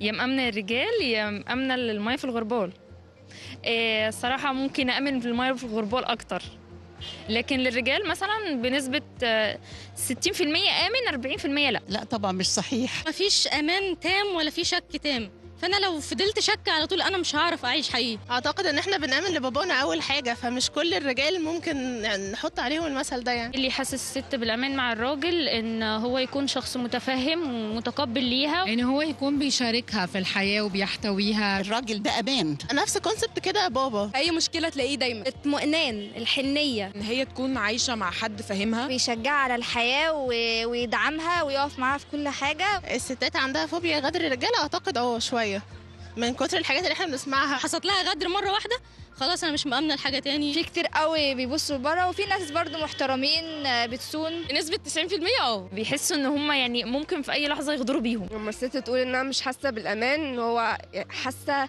يا مأمنة الرجال يا مأمنة المية في الغربال. الصراحة ممكن أأمن في المية في الغربال أكتر، لكن للرجال مثلا بنسبة 60% آمن 40% لا. لا طبعا مش صحيح، مفيش أمان تام ولا في شك تام، فأنا لو فضلت شك على طول أنا مش هعرف أعيش حقيقي. أعتقد إن إحنا بنآمن لبابانا أول حاجة، فمش كل الرجال ممكن يعني نحط عليهم المثل ده. يعني اللي يحسس الست بالأمان مع الراجل إن هو يكون شخص متفهم ومتقبل ليها، إن يعني هو يكون بيشاركها في الحياة وبيحتويها. الراجل ده أمان، نفس كونسبت كده بابا. أي مشكلة تلاقيه دايما اطمئنان، الحنية، إن هي تكون عايشة مع حد فاهمها بيشجعها على الحياة ويدعمها ويقف معاها في كل حاجة. الستات عندها فوبيا غدر الرجال، أعتقد شوية من كتر الحاجات اللي احنا بنسمعها. حصلت لها غدر مره واحده خلاص انا مش مأمنه لحاجه تاني. في كتير قوي بيبصوا لبره، وفي ناس برضو محترمين بتسون بنسبه 90%. بيحسوا ان هم يعني ممكن في اي لحظه يغدروا بيهم. لما الست تقول انها مش حاسه بالامان، هو حاسه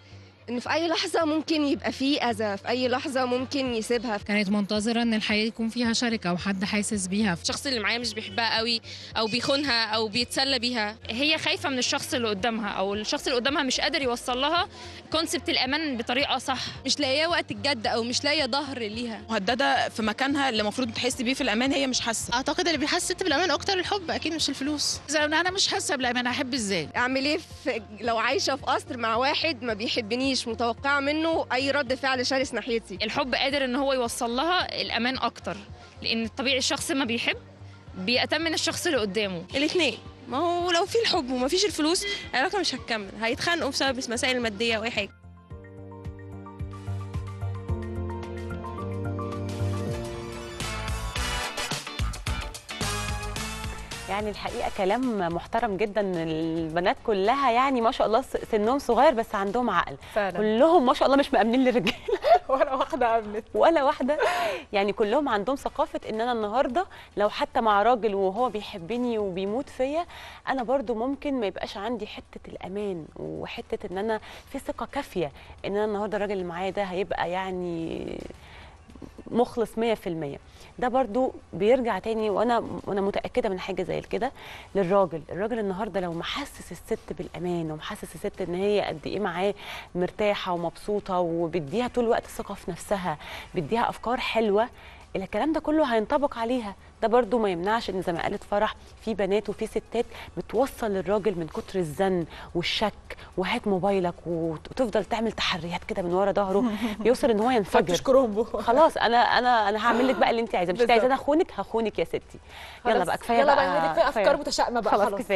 ان في اي لحظه ممكن يبقى فيه اذى، في اي لحظه ممكن يسيبها. كانت منتظره ان الحياه يكون فيها شركه او حد حاسس بيها، الشخص اللي معايا مش بيحبها قوي او بيخونها او بيتسلى بيها. هي خايفه من الشخص اللي قدامها، او الشخص اللي قدامها مش قادر يوصل لها كونسبت الامان بطريقه صح، مش لاقيه وقت الجد او مش لاقيه ظهر ليها، مهدده في مكانها اللي المفروض تحس بيه في الامان، هي مش حاسه. اعتقد اللي بيحس بالامان اكتر الحب، اكيد مش الفلوس. اذا انا مش حاسه بالامان احب ازاي؟ اعمل ايه لو عايشه في قصر مع واحد ما بيحبنيش، متوقعه منه اي رد فعل شرس ناحيتي؟ الحب قادر ان هو يوصل لها الامان اكتر، لان طبيعي الشخص ما بيحب بيأتمن الشخص اللي قدامه. الاثنين، ما هو لو في الحب وما فيش الفلوس العلاقه مش هتكمل، هيتخانقوا بسبب المسائل الماديه واي حاجه. يعني الحقيقه كلام محترم جدا. البنات كلها يعني ما شاء الله سنهم صغير بس عندهم عقل فعلا. كلهم ما شاء الله مش مأمنين للرجاله ولا واحده أمنت ولا واحده، يعني كلهم عندهم ثقافه ان انا النهارده لو حتى مع راجل وهو بيحبني وبيموت فيا، انا برضو ممكن ما يبقاش عندي حته الامان وحته ان انا في ثقه كافيه ان انا النهارده الراجل اللي معايا ده هيبقى يعني مخلص 100%. ده برضو بيرجع تاني، وانا متاكده من حاجه زي كده للراجل. الراجل النهارده لو محسس الست بالامان ومحسس الست ان هي قد ايه معاه مرتاحه ومبسوطه وبيديها طول الوقت ثقه في نفسها، بيديها افكار حلوه، الكلام ده كله هينطبق عليها. ده برضو ما يمنعش ان زي ما قالت فرح، في بنات وفي ستات بتوصل للراجل من كتر الزن والشك وهات موبايلك وتفضل تعمل تحريات كده من ورا ظهره، بيوصل ان هو ينفجر خلاص انا هعمل لك بقى اللي انت عايزاه، مش عايزه انا اخونك، هخونك يا ستي، يلا بقى كفايه بقى، يلا بقى افكار متشائمه بقى خلاص كفايه.